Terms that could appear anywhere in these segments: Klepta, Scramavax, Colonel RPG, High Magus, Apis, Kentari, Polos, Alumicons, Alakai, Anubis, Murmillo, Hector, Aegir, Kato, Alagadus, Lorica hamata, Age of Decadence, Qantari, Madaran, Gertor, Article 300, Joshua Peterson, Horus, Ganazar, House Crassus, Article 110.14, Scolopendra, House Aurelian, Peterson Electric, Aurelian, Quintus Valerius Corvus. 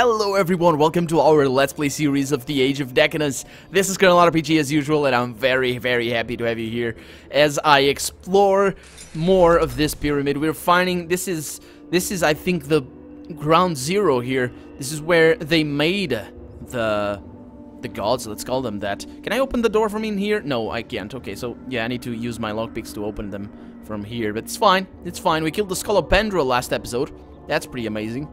Hello everyone, welcome to our Let's Play series of the Age of Decadence. This is Colonel RPG as usual, and I'm very happy to have you here as I explore more of this pyramid. We're finding this is I think the ground zero here. This is where they made the gods, let's call them that. Can I open the door from in here? No, I can't. Okay, so yeah, I need to use my lockpicks to open them from here, but it's fine. It's fine. We killed the Scolopendra last episode. That's pretty amazing.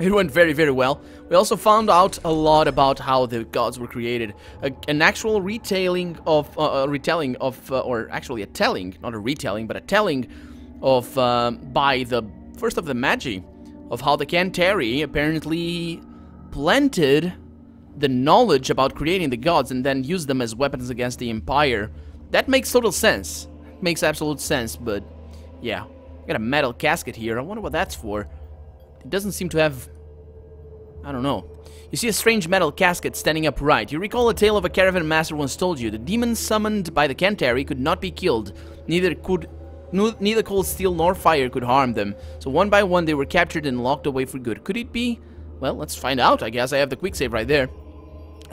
It went very well. We also found out a lot about how the gods were created. An actual retelling of, or actually a telling, not a retelling, but a telling of, by the first of the Magi, of how the Kentari apparently planted the knowledge about creating the gods and then used them as weapons against the Empire. That makes total sense. Makes absolute sense, but yeah. Got a metal casket here. I wonder what that's for. It doesn't seem to have... I don't know. You see a strange metal casket standing upright. You recall a tale of a caravan master once told you. The demon summoned by the Kentari could not be killed. Neither cold steel nor fire could harm them. So one by one they were captured and locked away for good. Could it be? Well, let's find out, I guess. I have the quick save right there.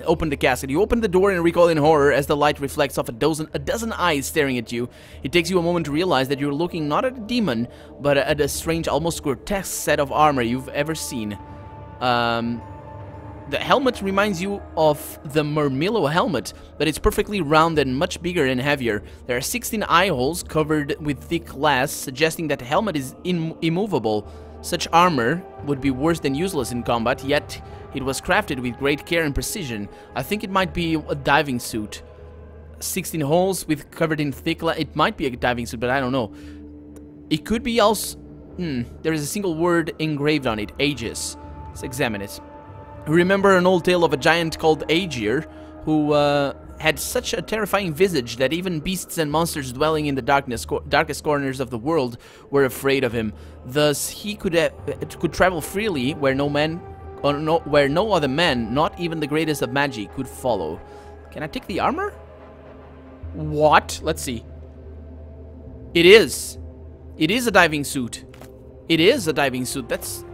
Open the casket. You open the door and recoil in horror as the light reflects off a dozen eyes staring at you. It takes you a moment to realize that you're looking not at a demon, but at a strange, almost grotesque set of armor you've ever seen. The helmet reminds you of the Murmillo helmet, but it's perfectly round and much bigger and heavier. There are 16 eye holes covered with thick glass, suggesting that the helmet is immovable. Such armor would be worse than useless in combat, yet it was crafted with great care and precision. I think it might be a diving suit. 16 holes with covered in thick la- It might be a diving suit, but I don't know. It could be also... There is a single word engraved on it. Aegis. Let's examine it. Remember an old tale of a giant called Aegir, who had such a terrifying visage that even beasts and monsters dwelling in the darkest corners of the world were afraid of him. Thus, he could travel freely where no man... where no other man, not even the greatest of magi, could follow. Can I take the armor? What? Let's see. It is. It is a diving suit. It is a diving suit. That's...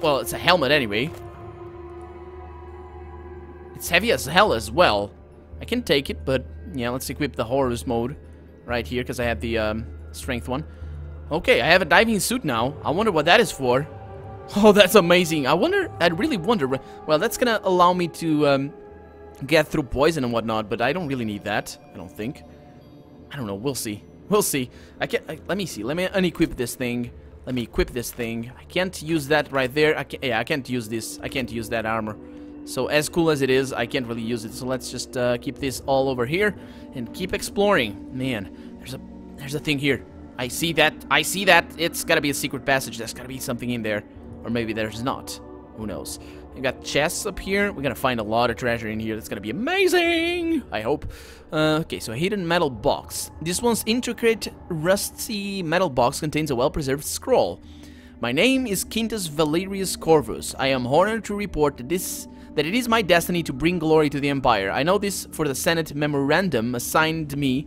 well, it's a helmet anyway. It's heavy as hell as well. I can take it, but yeah, let's equip the Horus mode right here because I have the strength one. Okay, I have a diving suit now. I wonder what that is for. Oh, that's amazing. I really wonder. Well, that's gonna allow me to get through poison and whatnot, but I don't really need that. I don't think. I don't know. We'll see. We'll see. I can't... let me see. Let me unequip this thing. Let me equip this thing. I can't use that right there. Yeah, I can't use this. I can't use that armor. So as cool as it is, I can't really use it. So let's just keep this all over here and keep exploring. Man, there's a thing here. I see that. I see that. It's gotta be a secret passage. There's gotta be something in there. Or maybe there's not. Who knows? We got chests up here. We're gonna find a lot of treasure in here. That's gonna be amazing! I hope. Okay, so a hidden metal box. This one's intricate, rusty metal box contains a well-preserved scroll. My name is Quintus Valerius Corvus. I am honored to report that it is my destiny to bring glory to the Empire. I know this for the Senate memorandum assigning me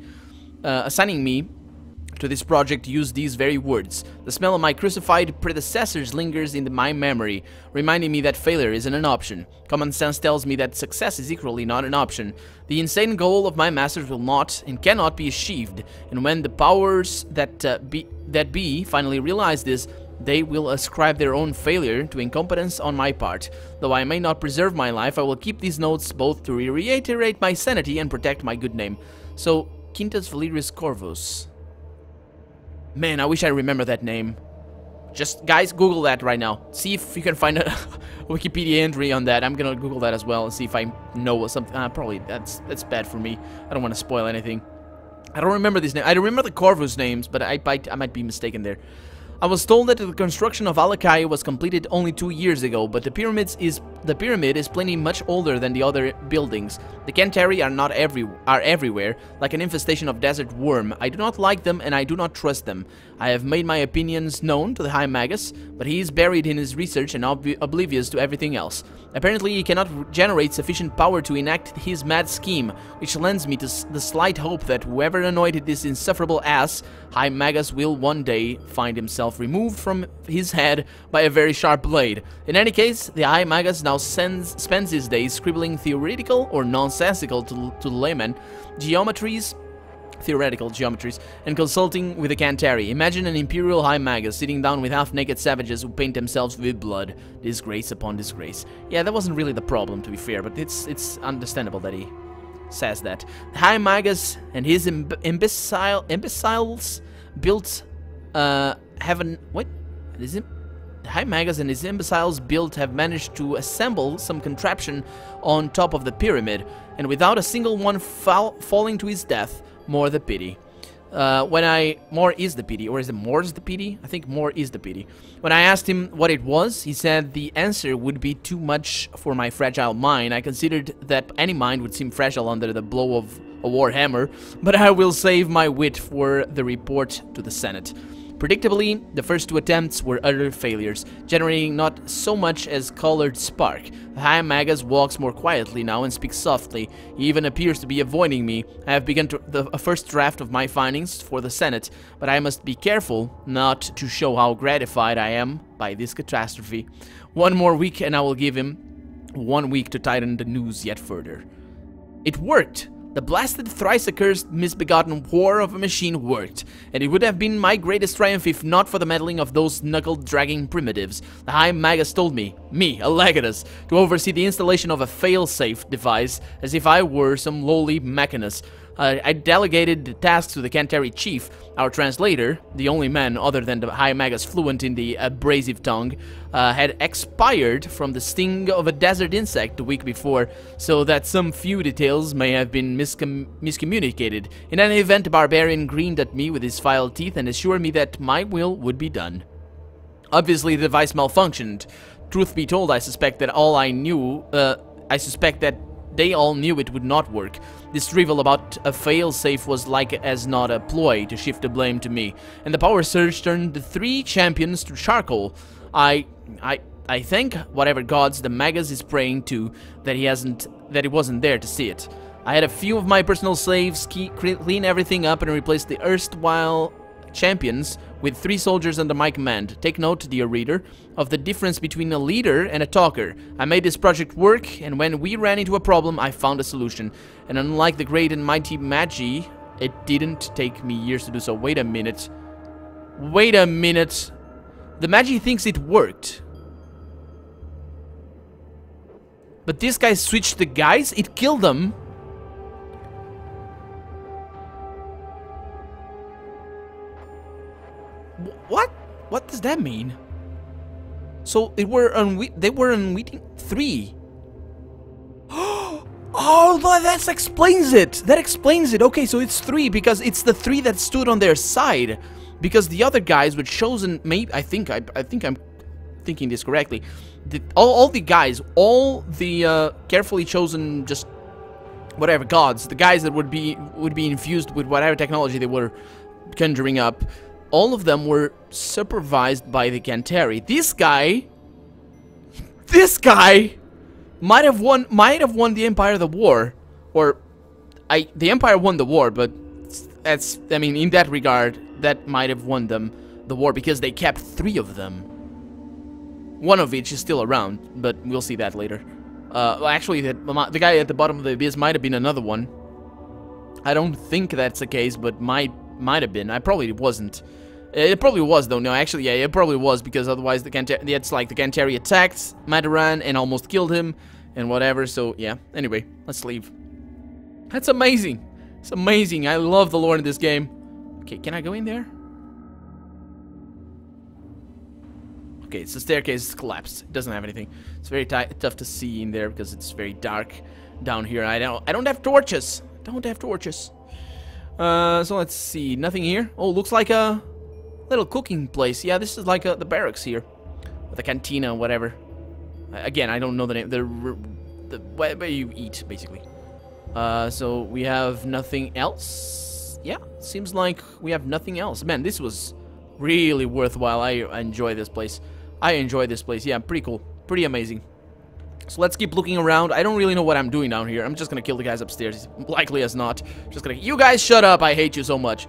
to this project used these very words. The smell of my crucified predecessors lingers in my memory, reminding me that failure isn't an option. Common sense tells me that success is equally not an option. The insane goal of my masters will not and cannot be achieved, and when the powers that be finally realize this, they will ascribe their own failure to incompetence on my part. Though I may not preserve my life, I will keep these notes both to reiterate my sanity and protect my good name. So, Quintus Valerius Corvus. Man, I wish I remember that name. Just, guys, Google that right now. See if you can find a Wikipedia entry on that. I'm gonna Google that as well and see if I know something. Probably, that's bad for me. I don't want to spoil anything. I don't remember these names. I remember the Corvus names, but I might be mistaken there. I was told that the construction of Alakai was completed only 2 years ago, but the pyramids is The pyramid is plainly much older than the other buildings. The Qantari are everywhere, like an infestation of desert worm. I do not like them and I do not trust them. I have made my opinions known to the High Magus, but he is buried in his research and oblivious to everything else. Apparently he cannot generate sufficient power to enact his mad scheme, which lends me to the slight hope that whoever anointed this insufferable ass, High Magus, will one day find himself removed from his head by a very sharp blade. In any case, the High Magus now spends his days scribbling theoretical or nonsensical to the layman theoretical geometries, and consulting with the Qantari. Imagine an imperial High Magus sitting down with half-naked savages who paint themselves with blood. Disgrace upon disgrace. Yeah, that wasn't really the problem, to be fair, but it's understandable that he says that. The High Magus and his imbeciles built heaven. What is it? The High Magus and his imbeciles built have managed to assemble some contraption on top of the pyramid, and without a single one falling to his death. More the pity. More is the pity, or is it more's the pity? I think more is the pity. When I asked him what it was, he said the answer would be too much for my fragile mind. I considered that any mind would seem fragile under the blow of a war hammer, but I will save my wit for the report to the Senate. Predictably, the first two attempts were utter failures, generating not so much as colored spark. The High Magus walks more quietly now and speaks softly. He even appears to be avoiding me. I have begun a first draft of my findings for the Senate, but I must be careful not to show how gratified I am by this catastrophe. One more week and I will give him 1 week to tighten the noose yet further. It worked! The blasted, thrice-accursed, misbegotten war of a machine worked, and it would have been my greatest triumph if not for the meddling of those knuckle-dragging primitives. The High Magus told me, Alagadus, to oversee the installation of a fail-safe device, as if I were some lowly mechanist. I delegated the task to the Qantari chief, our translator, the only man other than the High Magus fluent in the abrasive tongue, had expired from the sting of a desert insect the week before, so that some few details may have been miscommunicated. In any event, the barbarian grinned at me with his filed teeth and assured me that my will would be done. Obviously, the device malfunctioned. Truth be told, I suspect that they all knew it would not work. This drivel about a failsafe was like as not a ploy to shift the blame to me, and the power surge turned the three champions to charcoal. I thank whatever gods the Magus is praying to that he wasn't there to see it. I had a few of my personal slaves clean everything up and replace the erstwhile champions with 3 soldiers under my command. Take note, dear reader, of the difference between a leader and a talker. I made this project work, and when we ran into a problem, I found a solution. And unlike the great and mighty Magi, it didn't take me years to do so. Wait a minute. Wait a minute. The Magi thinks it worked. But this guy switched the guys? It killed them? What? What does that mean? So they were unwitting 3. Oh, that explains it. That explains it. Okay, so it's 3 because it's the 3 that stood on their side, because the other guys were chosen. Maybe I think I'm thinking this correctly. All the carefully chosen, just whatever gods, the guys that would be infused with whatever technology they were conjuring up. All of them were supervised by the Qantari. This guy might have won the Empire the war, the Empire won the war, but that's, I mean, in that regard, that might have won them the war because they kept 3 of them. One of which is still around, but we'll see that later. Well, actually, the guy at the bottom of the abyss might have been another one. I don't think that's the case, but might have been. I probably wasn't. It probably was, though. No, actually, yeah, it probably was, because otherwise the Qantari attacked Madaran and almost killed him and whatever, so yeah. Anyway, let's leave. That's amazing. It's amazing. I love the lore in this game. Okay, can I go in there? Okay, it's the staircase. It's collapsed. It doesn't have anything. It's very tough to see in there because it's very dark down here. I don't have torches. Don't have torches. So let's see, nothing here. Oh, looks like a little cooking place. Yeah, this is like the barracks here, or the cantina, whatever. Again, I don't know the name. The way you eat, basically. So we have nothing else. Yeah, seems like we have nothing else. Man, this was really worthwhile. I enjoy this place. Yeah, pretty cool. Pretty amazing. So let's keep looking around. I don't really know what I'm doing down here. I'm just gonna kill the guys upstairs. Likely as not. Just gonna... You guys shut up! I hate you so much.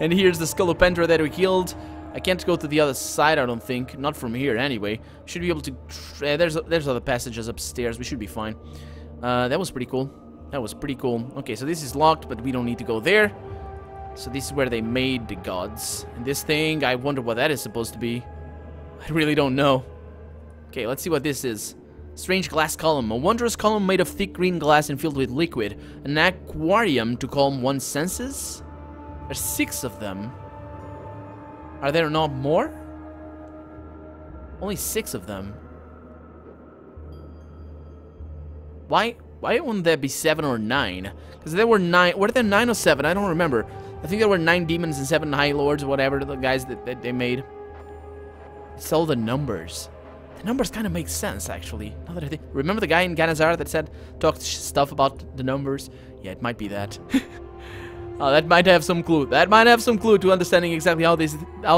And here's the Scolopendra that we killed. I can't go to the other side, I don't think. Not from here, anyway. Should be able to... There's other passages upstairs. We should be fine. That was pretty cool. Okay, so this is locked, but we don't need to go there. So this is where they made the gods. And this thing, I wonder what that is supposed to be. I really don't know. Okay, let's see what this is. Strange glass column. A wondrous column made of thick green glass and filled with liquid. An aquarium to calm one's senses? There's 6 of them. Are there not more? Only 6 of them. Why wouldn't there be 7 or 9? Because there were 9. Were there 9 or 7? I don't remember. I think there were 9 demons and 7 high lords or whatever, the guys that they made. It's all the numbers. The numbers kind of make sense, actually. Now that I think. Remember the guy in Ganazar that said, talked stuff about the numbers? Yeah, it might be that. That might have some clue. That might have some clue to understanding exactly how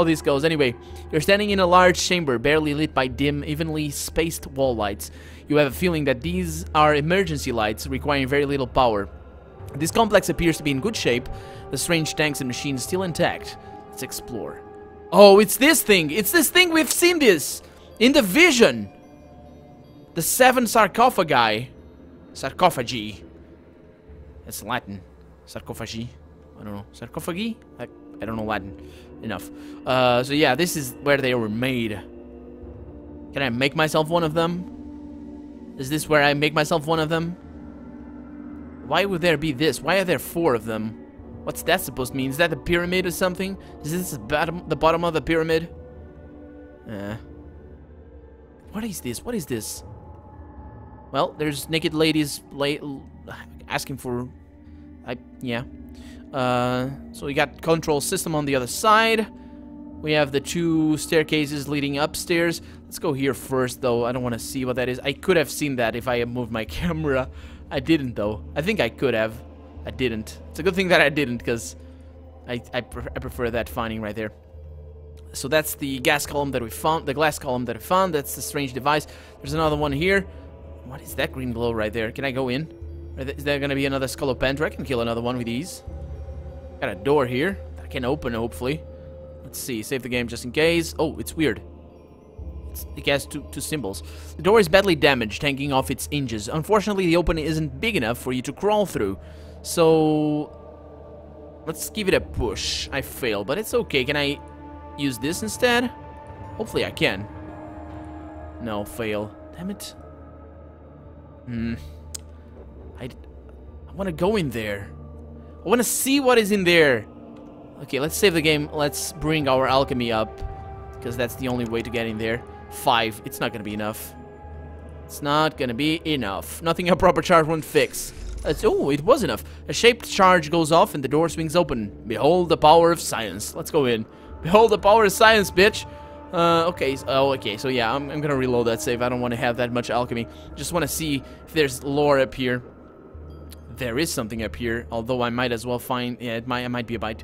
this goes. Anyway, you're standing in a large chamber, barely lit by dim, evenly spaced wall lights. You have a feeling that these are emergency lights, requiring very little power. This complex appears to be in good shape. The strange tanks and machines still intact. Let's explore. Oh, it's this thing! It's this thing! We've seen this! In the vision! The 7 sarcophagi. Sarcophagi. That's Latin. Sarcophagi. I don't know. Sarcophagi? I don't know Latin enough. So yeah, this is where they were made. Can I make myself one of them? Is this where I make myself one of them? Why would there be this? Why are there 4 of them? What's that supposed to mean? Is that the pyramid or something? Is this the bottom of the pyramid? What is this? What is this? Well, there's naked ladies asking for... yeah. So we got control system on the other side. We have the 2 staircases leading upstairs. Let's go here first, though. I don't want to see what that is. I could have seen that if I had moved my camera. I didn't, though. I think I could have. I didn't. It's a good thing that I didn't, because I prefer that finding right there. So that's the gas column that we found. The glass column that I found. That's the strange device. There's another one here. What is that green glow right there? Can I go in? Is there going to be another Scolopendra? I can kill another one with these. Got a door here that I can open, hopefully. Let's see. Save the game just in case. Oh, it's weird. It has two symbols. The door is badly damaged, hanging off its hinges. Unfortunately, the opening isn't big enough for you to crawl through. So... let's give it a push. I fail, but it's okay. Can I use this instead? Hopefully I can. No, fail. Damn it. I want to go in there. I want to see what is in there. Okay, let's save the game. Let's bring our alchemy up, because that's the only way to get in there. 5. It's not going to be enough. It's not going to be enough. Nothing a proper charge won't fix. Oh, it was enough. A shaped charge goes off and the door swings open. Behold the power of science. Let's go in. Behold the power of science, bitch. Okay. Oh, okay. So yeah, I'm going to reload that save. I don't want to have that much alchemy. Just want to see if there's lore up here. There is something up here, although I might as well find... Yeah, I might be about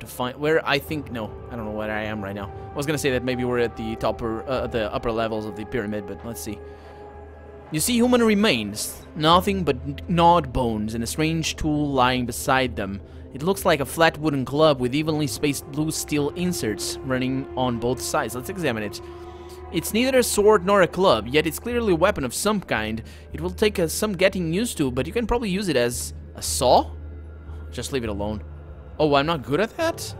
to find... Where I think... No, I don't know where I am right now. I was going to say that maybe we're at the upper levels of the pyramid, but let's see. You see human remains. Nothing but gnawed bones and a strange tool lying beside them. It looks like a flat wooden club with evenly spaced blue steel inserts running on both sides. Let's examine it. It's neither a sword nor a club, yet it's clearly a weapon of some kind. It will take some getting used to, but you can probably use it as a saw? Just leave it alone. Oh, I'm not good at that?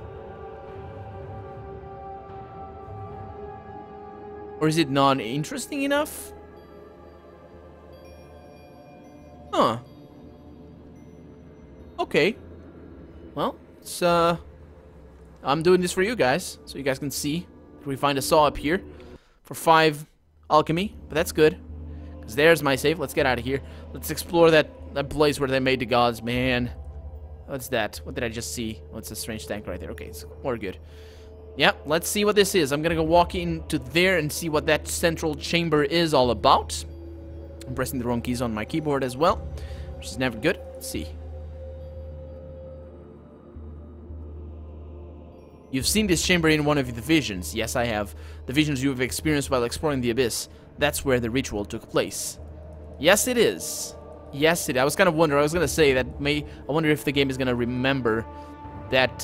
Or is it not interesting enough? Huh. Okay. Well, it's, I'm doing this for you guys, so you guys can see. If we find a saw up here. For 5 alchemy, but that's good. Because there's my save. Let's get out of here. Let's explore that place where they made the gods, man. What's that? What did I just see? What's a strange tank right there? Okay, so we're good. Yep, let's see what this is. I'm gonna go walk into there and see what that central chamber is all about. I'm pressing the wrong keys on my keyboard as well, which is never good. Let's see. You've seen this chamber in one of the visions. Yes, I have. The visions you have experienced while exploring the abyss. That's where the ritual took place. Yes, it is. Yes, it is. I was kind of wondering. I was gonna say that I wonder if the game is gonna remember that...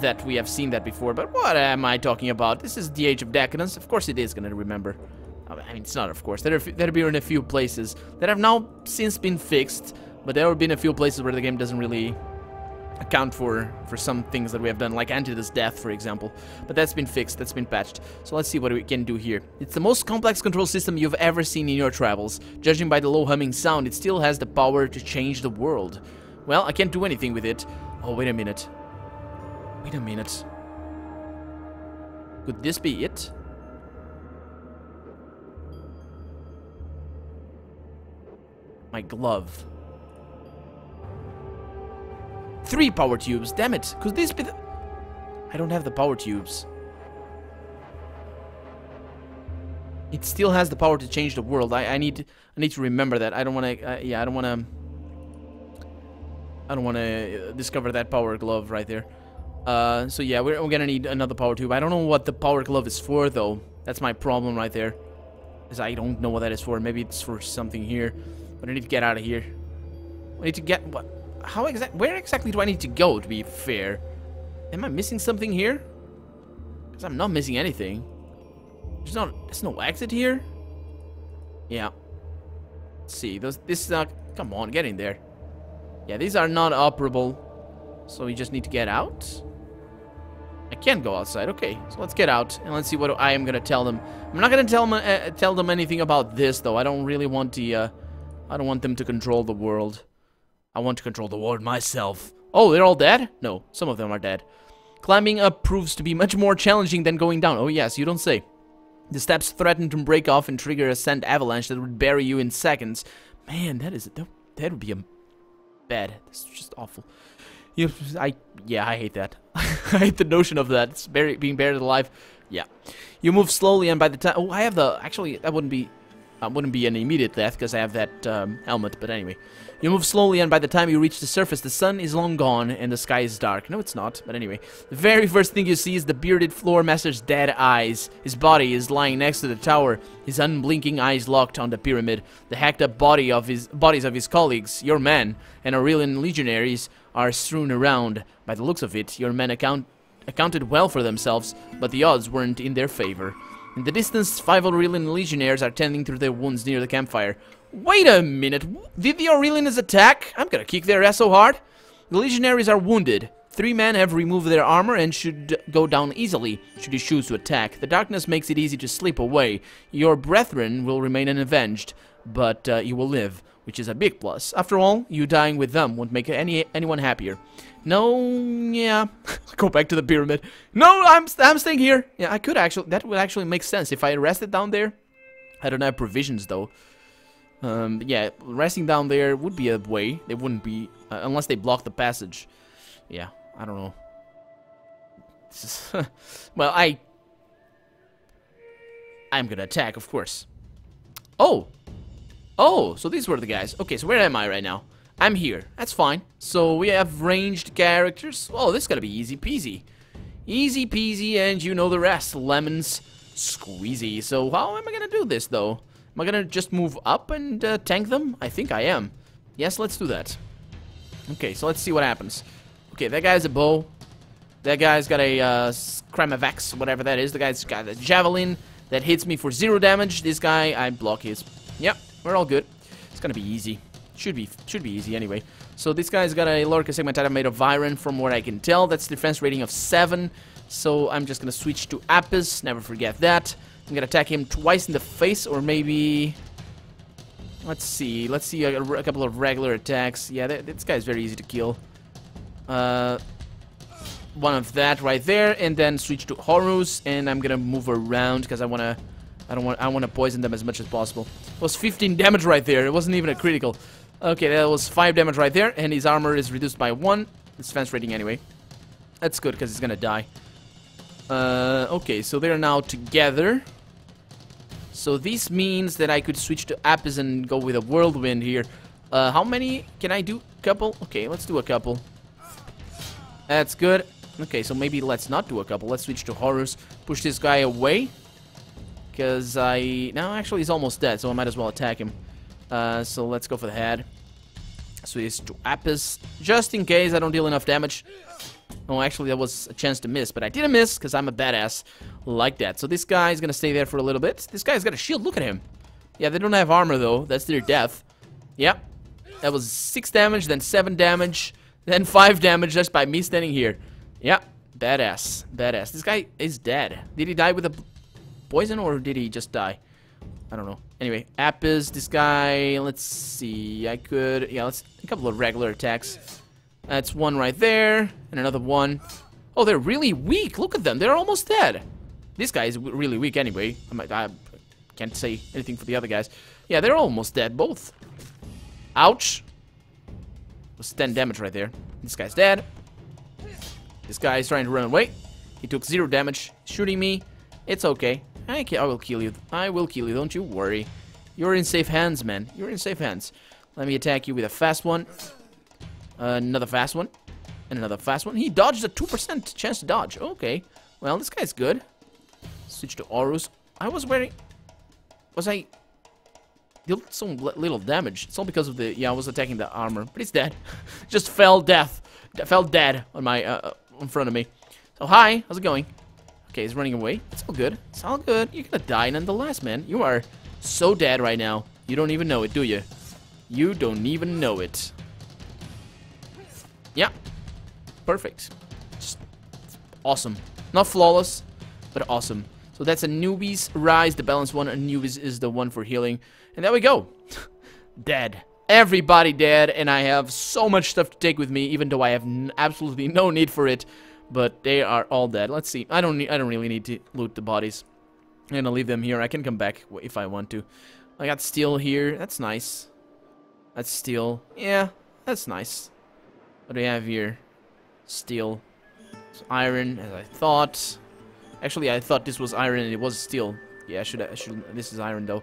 that we have seen that before, but what am I talking about? This is the Age of Decadence. Of course it is going to remember. I mean, it's not of course. There have been a few places that have now since been fixed, but there have been a few places where the game doesn't really account for some things that we have done, like Antida's death, for example. But that's been fixed, that's been patched. So let's see what we can do here. It's the most complex control system you've ever seen in your travels. Judging by the low humming sound, it still has the power to change the world. Well, I can't do anything with it. Oh, wait a minute. Wait a minute. Could this be it? My glove. 3 power tubes, damn it. Could this be the... I don't have the power tubes. It still has the power to change the world. I need to remember that. I don't want to... yeah, I don't want to discover that power glove right there. So yeah, we're gonna need another power tube. I don't know what the power glove is for, though. That's my problem right there, because I don't know what that is for. Maybe it's for something here, but I need to get out of here. I need to get what? How exactly? Where exactly do I need to go? To be fair, am I missing something here? Because I'm not missing anything. There's no exit here. Yeah. Let's see, this is not. Come on, get in there. Yeah, these are not operable, so we just need to get out. I can't go outside. Okay, so let's get out and let's see what I am gonna tell them. I'm not gonna tell them anything about this, though. I don't really want the. I don't want them to control the world. I want to control the world myself. Oh, they're all dead? No, some of them are dead. Climbing up proves to be much more challenging than going down. Oh yes, you don't say. The steps threaten to break off and trigger a sand avalanche that would bury you in seconds. Man, that would be a bad. That's just awful. Yeah, I hate that. I hate the notion of that. It's being buried alive. Yeah. You move slowly, and by the time... Oh, I have the... Actually, that wouldn't be an immediate death, because I have that helmet, but anyway. You move slowly, and by the time you reach the surface, the sun is long gone, and the sky is dark. No, it's not, but anyway. The very first thing you see is the bearded floor master's dead eyes. His body is lying next to the tower, his unblinking eyes locked on the pyramid. The hacked-up bodies of his colleagues, your men, and Aurelian legionaries... are strewn around. By the looks of it, your men accounted well for themselves, but the odds weren't in their favor. In the distance, 5 Aurelian legionnaires are tending to their wounds near the campfire. Wait a minute, did the Aurelians attack? I'm gonna kick their ass so hard. The legionaries are wounded. 3 men have removed their armor and should go down easily, should you choose to attack. The darkness makes it easy to slip away. Your brethren will remain unavenged, but you will live, which is a big plus. After all, you dying with them won't make anyone happier. No, yeah. Go back to the pyramid. No, I'm staying here. Yeah, I could actually, that would actually make sense if I rested down there. I don't have provisions, though. Yeah, resting down there would be a way. They wouldn't be, unless they block the passage. Yeah, I don't know. This is well, I'm gonna attack, of course. Oh! Oh, so these were the guys. Okay, so where am I right now? I'm here. That's fine. So we have ranged characters. Oh, this is gonna be easy peasy. Easy peasy, and you know the rest. Lemons squeezy. So how am I gonna do this, though? Am I gonna just move up and tank them? I think I am. Yes, let's do that. Okay, so let's see what happens. Okay, that guy's a bow. That guy's got a Scramavax, whatever that is. The guy's got a javelin that hits me for 0 damage. This guy, I block his... Yep. We're all good. It's gonna be easy. Should be easy anyway. So this guy's got a Lorica hamata made of iron, from what I can tell. That's defense rating of 7. So I'm just gonna switch to Apis. Never forget that. I'm gonna attack him twice in the face, or maybe. Let's see. Let's see a couple of regular attacks. Yeah, this guy's very easy to kill. One of that right there, and then switch to Horus, and I'm gonna move around because I wanna. I want to poison them as much as possible. It was 15 damage right there. It wasn't even a critical. Okay, that was 5 damage right there, and his armor is reduced by 1. It's defense rating anyway. That's good, because he's gonna die. Okay, so they're now together. So this means that I could switch to Apis and go with a Whirlwind here. How many can I do? Couple? Okay, let's do a couple. That's good. Okay, so maybe let's not do a couple. Let's switch to Horus. Push this guy away. Because now actually he's almost dead, so I might as well attack him. So let's go for the head. Switch to Apis, just in case I don't deal enough damage. Oh, actually, that was a chance to miss, but I didn't miss because I'm a badass like that. So this guy's going to stay there for a little bit. This guy's got a shield. Look at him. Yeah, they don't have armor, though. That's their death. Yep. That was 6 damage, then 7 damage, then 5 damage just by me standing here. Yep. Badass. Badass. This guy is dead. Did he die with a poison or did he just die? I don't know. Anyway, Apis, this guy, let's see. I could, yeah, let's a couple of regular attacks. That's one right there, and another one. Oh, they're really weak. Look at them. They're almost dead. This guy is really weak anyway. I can't say anything for the other guys. Yeah, they're almost dead, both. Ouch. That was 10 damage right there. This guy's dead. This guy's trying to run away. He took 0 damage, shooting me. It's okay. I will kill you. I will kill you. Don't you worry. You're in safe hands, man. You're in safe hands. Let me attack you with a fast one. Another fast one, and another fast one. He dodged a 2% chance to dodge. Okay, well, this guy's good. Switch to Horus. I was wearing... Was I... Dealt some little damage. It's all because of the... Yeah, I was attacking the armor, but it's dead. Just fell death. Fell dead on my... in front of me. So, hi, how's it going? Okay, he's running away. It's all good. It's all good. You're gonna die nonetheless, man. You are so dead right now. You don't even know it, do you? You don't even know it. Yeah, perfect. Just awesome. Not flawless, but awesome. So that's Anubis Rise, the balanced one. Anubis is the one for healing. And there we go. Dead. Everybody dead, and I have so much stuff to take with me, even though I have absolutely no need for it. But they are all dead. Let's see. I don't really need to loot the bodies. I'm gonna leave them here. I can come back if I want to. I got steel here. That's nice. That's steel. Yeah, that's nice. What do we have here? Steel. It's iron, as I thought. Actually, I thought this was iron and it was steel. Yeah, I should. This is iron, though.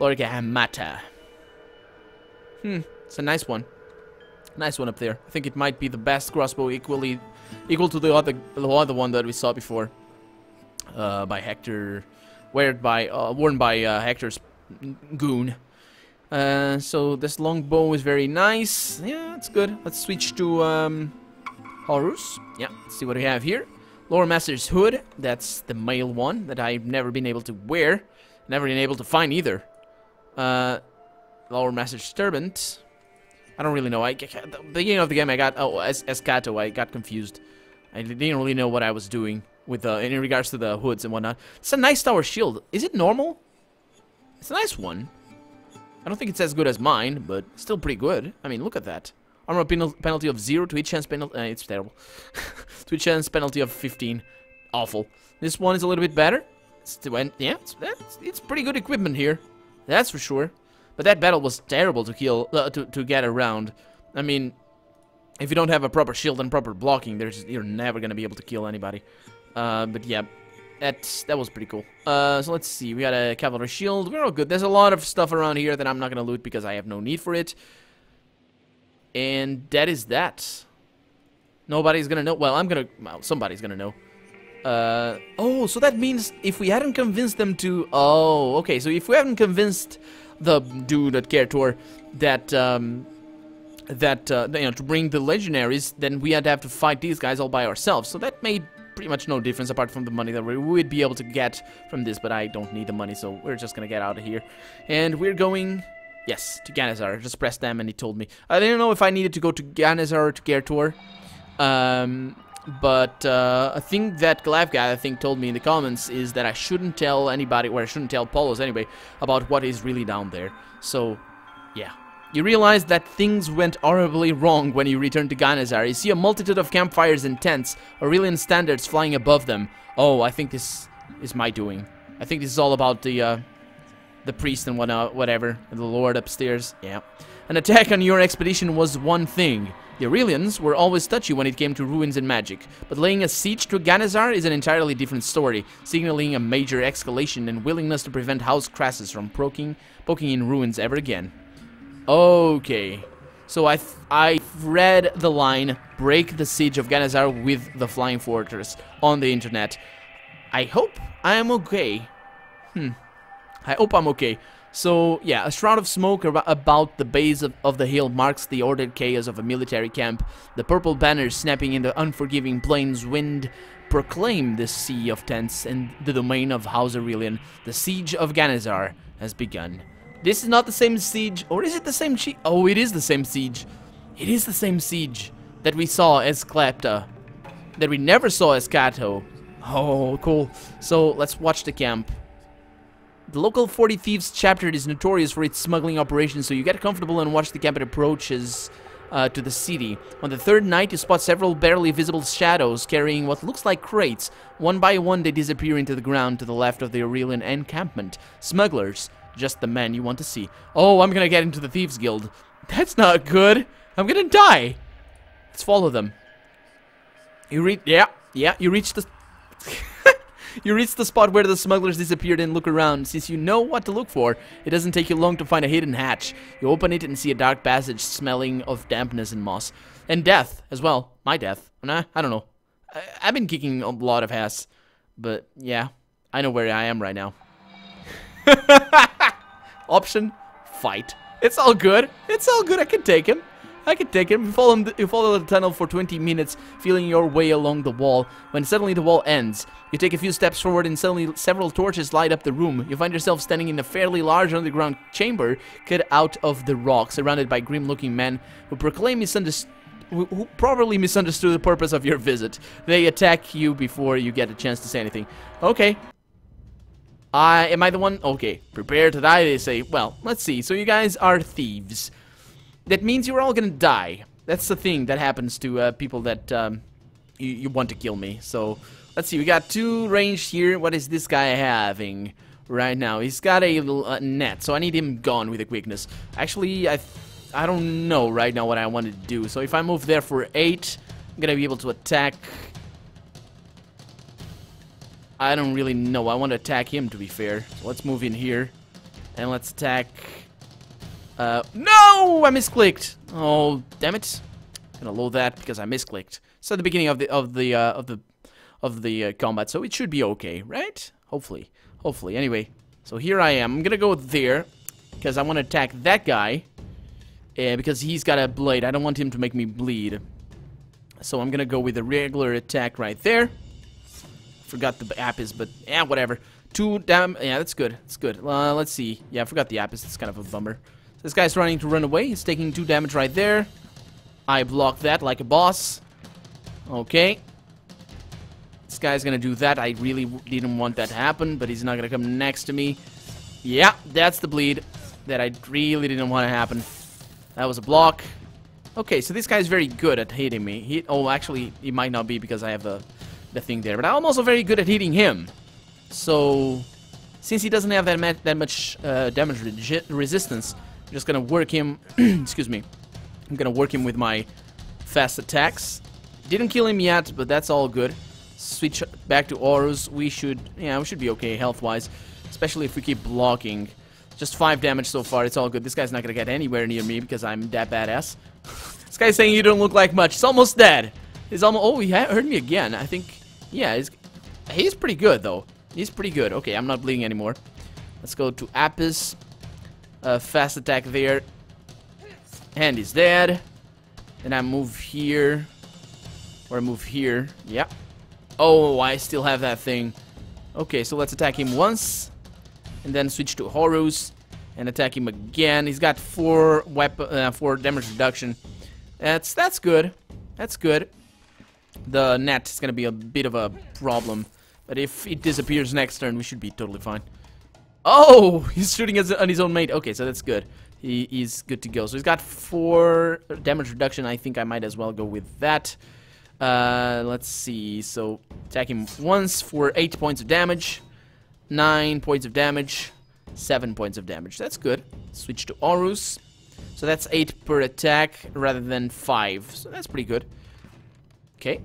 Lorica hamata. It's a nice one. Nice one up there. I think it might be the best crossbow, equal to the other one that we saw before. By Hector, worn by Hector's goon. So this long bow is very nice. Yeah, it's good. Let's switch to Horus. Yeah, let's see what we have here. Lore Master's Hood. That's the male one that I've never been able to wear. Never been able to find either. Lore Master's Turban. I don't really know. At the beginning of the game I got... Oh, as Kato, I got confused. I didn't really know what I was doing with in regards to the hoods and whatnot. It's a nice tower shield. Is it normal? It's a nice one. I don't think it's as good as mine, but still pretty good. I mean, look at that. Armor penalty of 0 to each chance penalty... it's terrible. To each chance penalty of 15. Awful. This one is a little bit better. It's pretty good equipment here. That's for sure. But that battle was terrible to kill... to get around. I mean, if you don't have a proper shield and proper blocking, you're never gonna be able to kill anybody. But yeah. That was pretty cool. So let's see. We got a Cavalry Shield. We're all good. There's a lot of stuff around here that I'm not going to loot because I have no need for it. And that is that. Nobody's going to know. Well, somebody's going to know. Oh, so that means if we hadn't convinced them to... Oh, okay. So if we haven't convinced the dude at Gertor that... to bring the Legionaries, then we had to have to fight these guys all by ourselves. So that made... pretty much no difference apart from the money that we would be able to get from this, but I don't need the money, so we're just gonna get out of here. And we're going, yes, to Ganazar. Just pressed them and he told me. I didn't know if I needed to go to Ganazar or to Gertor, but I think that Glav guy, I think, told me in the comments is that I shouldn't tell anybody, or I shouldn't tell Polos anyway, about what is really down there. So, yeah. You realize that things went horribly wrong when you return to Ganazar. You see a multitude of campfires and tents, Aurelian standards flying above them. Oh, I think this is my doing. I think this is all about the priest and whatever, and the lord upstairs. Yeah. An attack on your expedition was one thing. The Aurelians were always touchy when it came to ruins and magic, but laying a siege to Ganazar is an entirely different story, signaling a major escalation and willingness to prevent House Crassus from poking in ruins ever again. Okay, so I read the line, break the siege of Ganazar with the Flying Fortress, on the internet. I hope I am okay. I hope I'm okay. So, yeah, a shroud of smoke about the base of the hill marks the ordered chaos of a military camp. The purple banners snapping in the unforgiving plains wind proclaim this sea of tents and the domain of House Aurelian. The siege of Ganazar has begun. This is not the same siege, or is it the same Oh, it is the same siege. It is the same siege that we saw as Klepta, that we never saw as Kato. Oh, cool. So, let's watch the camp. The local 40 Thieves chapter is notorious for its smuggling operations, so you get comfortable and watch the camp it approaches to the city. On the third night, you spot several barely visible shadows carrying what looks like crates. One by one, they disappear into the ground to the left of the Aurelian encampment. Smugglers, just the men you want to see. Oh, I'm gonna get into the Thieves Guild. That's not good. I'm gonna die. Let's follow them. You reach the spot where the smugglers disappeared and look around. Since you know what to look for, it doesn't take you long to find a hidden hatch. You open it and see a dark passage smelling of dampness and moss. And death, as well. My death. Nah, I don't know. I've been kicking a lot of ass. But, yeah. I know where I am right now. Option, fight. It's all good. It's all good. I can take him. I can take him. You follow the tunnel for 20 minutes, feeling your way along the wall, when suddenly the wall ends. You take a few steps forward and suddenly several torches light up the room. You find yourself standing in a fairly large underground chamber cut out of the rock, surrounded by grim-looking men who probably misunderstood the purpose of your visit. They attack you before you get a chance to say anything. Okay. Am I the one? Okay. Prepare to die, they say. Well, let's see. So you guys are thieves. That means you're all gonna die. That's the thing that happens to people that you want to kill me. So, let's see, we got two ranged here. What is this guy having right now? He's got a net, so I need him gone with a quickness. Actually, I don't know right now what I want to do. So if I move there for 8, I'm gonna be able to attack. I don't really know. I want to attack him, to be fair. So let's move in here, and let's attack... no! I misclicked! Oh, damn it. I'm gonna load that because I misclicked. It's at the beginning of the combat, so it should be okay, right? Hopefully. Hopefully. Anyway, so here I am. I'm gonna go there because I want to attack that guy because he's got a blade. I don't want him to make me bleed. So I'm gonna go with a regular attack right there. Forgot the Apis, but yeah, whatever. 2 damn... Yeah, that's good. That's good. Let's see. Yeah, I forgot the Apis. It's kind of a bummer. This guy's running to run away. He's taking 2 damage right there. I block that like a boss. Okay. This guy's gonna do that. I really didn't want that to happen, but he's not gonna come next to me. Yeah, that's the bleed that I really didn't want to happen. That was a block. Okay, so this guy's very good at hitting me. Oh, actually, he might not be because I have the thing there. But I'm also very good at hitting him. So, since he doesn't have that much damage resistance... I'm just gonna work him, excuse me, I'm gonna work him with my fast attacks. Didn't kill him yet, but that's all good. Switch back to Aurus. Yeah, we should be okay health-wise, especially if we keep blocking. Just 5 damage so far, it's all good. This guy's not gonna get anywhere near me because I'm that badass. This guy's saying you don't look like much. It's almost dead. He's almost, oh, he hurt me again. I think, yeah, he's pretty good though. He's pretty good. Okay, I'm not bleeding anymore. Let's go to Apis. Fast attack there. And he's dead. And I move here. Or I move here. Yeah. Oh, I still have that thing. Okay, so let's attack him once. And then switch to Horus. And attack him again. He's got 4 weapon, 4 damage reduction. That's good. That's good. The net is going to be a bit of a problem. But if it disappears next turn, we should be totally fine. Oh, he's shooting on his own mate. Okay, so that's good. He's good to go. So he's got 4 damage reduction. I think I might as well go with that. Let's see. So attack him once for 8 points of damage. 9 points of damage. 7 points of damage. That's good. Switch to Aurus. So that's 8 per attack rather than 5. So that's pretty good. Okay.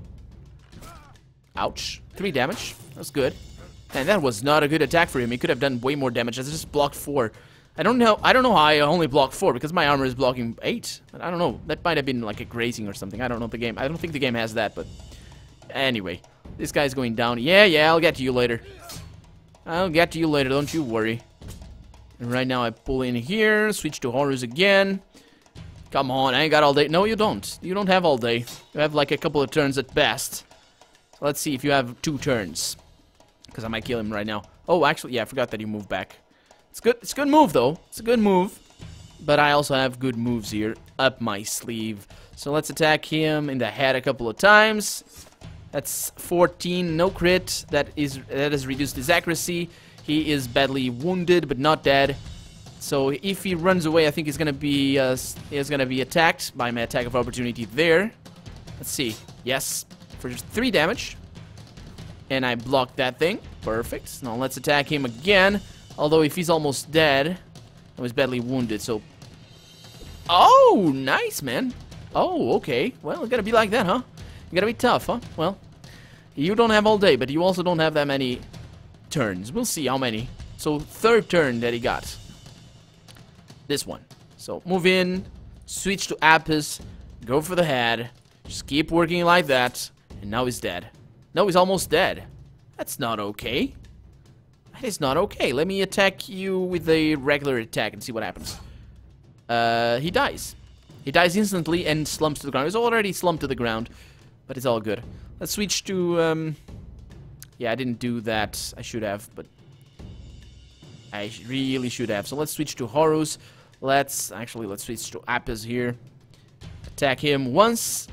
Ouch. 3 damage. That's good. And that was not a good attack for him. He could have done way more damage. I just blocked 4. I don't know how I only blocked 4 because my armor is blocking 8. I don't know. That might have been like a grazing or something. I don't know the game. I don't think the game has that, but anyway. This guy's going down. Yeah, I'll get to you later. I'll get to you later, don't you worry. And right now I pull in here, switch to Horus again. Come on, I ain't got all day. No, you don't. You don't have all day. You have like a couple of turns at best. So let's see if you have 2 turns. Because I might kill him right now. Oh, actually, yeah, I forgot that you moved back. It's a good move, though. It's a good move. But I also have good moves here up my sleeve. So let's attack him in the head a couple of times. That's 14, no crit. That has reduced his accuracy. He is badly wounded, but not dead. So if he runs away, I think he's gonna be attacked by my attack of opportunity there. Let's see. Yes, for just 3 damage. And I blocked that thing. Perfect. Now let's attack him again. Although if he's almost dead, I was badly wounded. So, oh, nice, man. Oh, okay. Well, it's gotta be like that, huh? You gotta be tough, huh? Well, you don't have all day, but you also don't have that many turns. We'll see how many. So, 3rd turn that he got. This one. So, move in, switch to Apis, go for the head, just keep working like that, and now he's dead. No, he's almost dead. That's not okay. That is not okay. Let me attack you with a regular attack and see what happens. He dies. He dies instantly and slumps to the ground. He's already slumped to the ground. But it's all good. Let's switch to, yeah, I didn't do that. I should have, but I really should have. So let's switch to Horus. Let's switch to Apis here. Attack him once.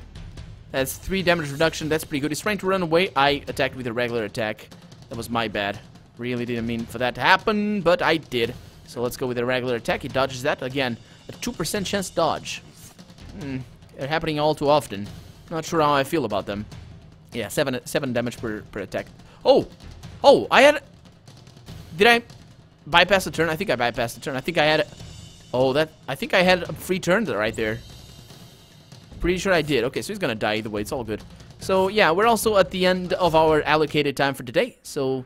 That's 3 damage reduction. That's pretty good. He's trying to run away. I attacked with a regular attack. That was my bad. Really didn't mean for that to happen, but I did. So let's go with a regular attack. He dodges that. Again, a 2% chance dodge. They're happening all too often. Not sure how I feel about them. Yeah, 7 damage per attack. Oh, I had... Did I bypass the turn? I think I bypassed the turn. I think I had... Oh, that... I think I had a free turn right there. Pretty sure I did. Okay, so he's gonna die either way. It's all good. So, yeah, we're also at the end of our allocated time for today. So...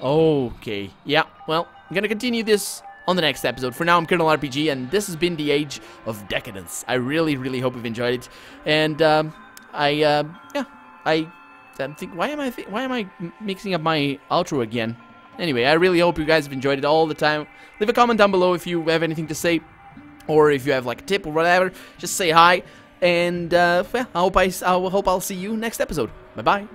Okay. Yeah, well, I'm gonna continue this on the next episode. For now, I'm Colonel RPG, and this has been the Age of Decadence. I really, really hope you've enjoyed it. And why am I mixing up my outro again? Anyway, I really hope you guys have enjoyed it all the time. Leave a comment down below if you have anything to say, or if you have like a tip or whatever. Just say hi, and well, I hope I'll see you next episode. Bye bye.